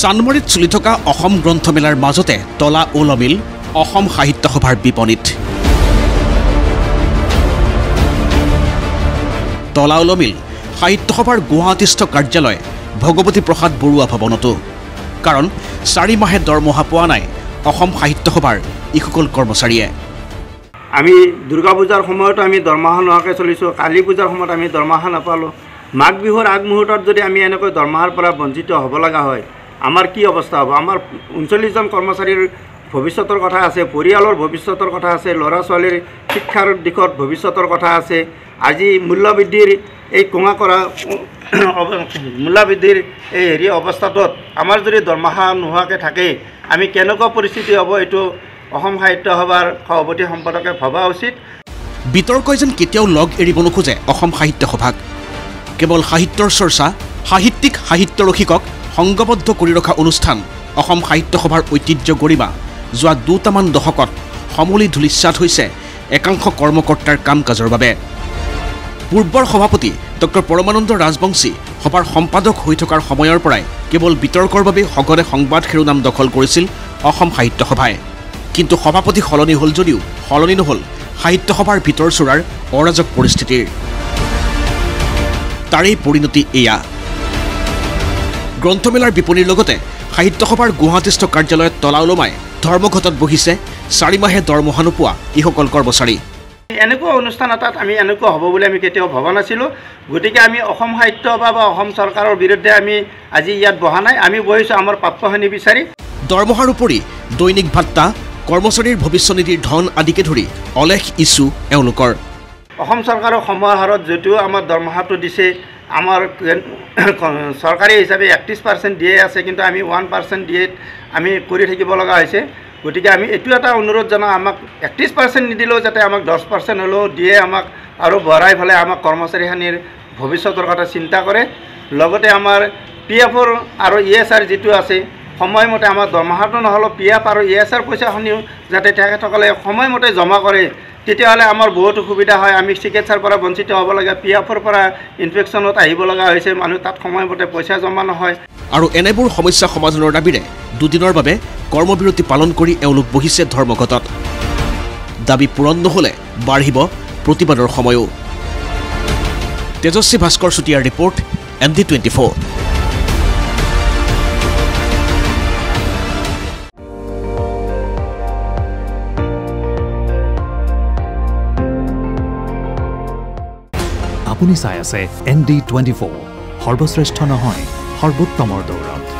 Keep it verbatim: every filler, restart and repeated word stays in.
সানমাৰীত চলি থকা অসম গ্ৰন্থমেলাৰ মাজতে তলা ওলমিল অসম সাহিত্য সভাৰ বিপণিত তলা ওলমিল সাহিত্য সভাৰ গুৱাহাটীস্থ কাৰ্যালয় ভগৱতী প্ৰসাদ বৰুৱা ভৱনত কাৰণ চাৰি মাহে দৰমহা পোৱা নাই অসম সাহিত্য সভাৰ ইকুকল কৰ্মচাৰীয়ে আমি দুৰ্গা পূজাৰ সময়ত আমি দৰমহা নহাকে চলিছো কালী পূজাৰ সময়ত আমি দৰমহা নাপালো মাগ বিহৰ আগ মুহূৰ্তত যদি আমি এনেকৈ দৰমহাৰ পৰা বঞ্চিত হ'ব লগা হয় আমাৰ কি অৱস্থা হ'ব আমাৰ উনচল্লিশ জন কৰ্মচাৰীৰ ভৱিষ্যতৰ কথা আছে পৰিয়ালৰ ভৱিষ্যতৰ কথা আছে লৰা ছোৱালীৰ শিক্ষাৰ দিশত ভৱিষ্যতৰ কথা আছে আজি মূল্যবৃদ্ধিৰ এই কোঙা কৰা মূল্যবৃদ্ধিৰ এই হেৰি অৱস্থাটোত আমাৰ যদি দৰমহা নোহাকে থাকে আমি কেনেকুৱা পৰিস্থিতি হ'ব এটো অসম সাহিত্য সভাৰ সভাপতি সম্পাদকে ভবা উচিত বিতৰ্কজন কেতিয়াও লগ এৰিব নোখোজে অসম সাহিত্য সভাক কেবল সাহিত্যৰ চৰ্চা সাহিত্যিক সাহিত্য ৰক্ষিকক সংগবদ্ধ কৰি ৰখা অনুষ্ঠান অসম সাহিত্য সভাৰ ঐতিহ্য গৰিমা যোৱা দুটামান দশকত সমলি ধুলিচ্ছাত হৈছে একাংশ কৰ্মকৰ্তাৰ কাম কাজৰ বাবে পূৰ্বৰ সভাপতি ডক্টৰ পৰমানন্দ ৰাজবংশী সভাৰ সম্পাদক হৈ থকাৰ সময়ৰ পৰাই কেৱল বিতৰ্কৰ বাবে হগৰে সংবাদ শিৰোনাম দখল কৰিছিল অসম সাহিত্য সভায় কিন্তু সভাপতি সলনি হল যদিও সলনি নহল সাহিত্য সভাৰ ভিতৰ চোৰাৰ অৰাজক পৰিস্থিতিৰ তাৰেই পৰিণতি এয়া গ্ৰন্থমেলাৰ বিপণীৰ লগতে সাহিত্য সভাৰ গুৱাহাটীস্থ কাৰ্যালয়ত তলা ওলমাই ধৰ্মঘটত বহিছে চাৰি মাহে দৰমহা নোপোৱা ইসকল কৰ্মচাৰী এনেকুৱা অনুষ্ঠান এটাত আমি এনেকুৱা হ'ব বুলি আমি কেতিয়াও ভবা নাছিলোঁ গতিকে আমি অসম সাহিত্য সভা বা অসম চৰকাৰৰ বিৰুদ্ধে আমি আজি ইয়াত বহা নাই আমি বহিছোঁ আমাৰ প্ৰাপ্যখিনি বিচাৰি দৰমহাৰ উপৰি দৈনিক ভাত্তা কৰ্মচাৰীৰ ভৱিষ্যনিধিৰ ধন আদিকে ধৰি অলেখ ইছ্যু এওঁলোকৰ অসম চৰকাৰৰ সমাহাৰত যদিও আমাৰ দৰমহাটো দিছে আমাৰ চৰকাৰী হিচাপে একত্ৰিশ পাৰ্চেণ্ট দিয়ে আছে কিন্তু আমি এক পাৰ্চেণ্ট দিয়ে আমি কৰি থাকিব লগা হৈছে গতিকে আমি এটো এটা অনুৰোধ জানা আমাক একত্ৰিশ পাৰ্চেণ্ট নিদিলেও যাতে আমাক দহ পাৰ্চেণ্ট হলেও দিয়ে আমাক আৰু বঢ়াই ফেলে আমাক কৰ্মচাৰীখিনিৰ ভৱিষ্যতৰ কথা চিন্তা কৰে লগতে আমাৰ পি এফৰ আৰু ই এছ আৰ যিটো আছে সময়মতে আমাৰ দৰমহাটো নহ'লেও পি এফ আৰু ই এছ আৰ পইচাখিনিও যাতে তেখেতসকলে সময়মতে জমা কৰে তেতিয়াহ'লে আমাৰ বহুত সুবিধা হয় আমি চিকিৎসাৰ পৰা বঞ্চিত হ'ব লগা পি এফৰ পৰা ইনফেকশ্যনত আহিব লগা হৈছে মানুহ তাত সময়মতে পইচা জমা নহয় আৰু এনেবোৰ সমস্যা সমাধানৰ দাবীৰে দুদিনৰ বাবে কৰ্মবিৰতি পালন কৰি এওঁলোক বহিছে ধৰ্মঘটত দাবী পূৰণ নহ'লে বাঢ়িব প্ৰতিবাদৰ সময়ো তেজস্বী ভাস্কৰ চুতীয়াৰ report M D twenty four আপুনি চাই আছে এন ডি টুৱেণ্টি ফ'ৰ সৰ্বশ্ৰেষ্ঠ নহয় সৰ্বোত্তমৰ দৌৰত।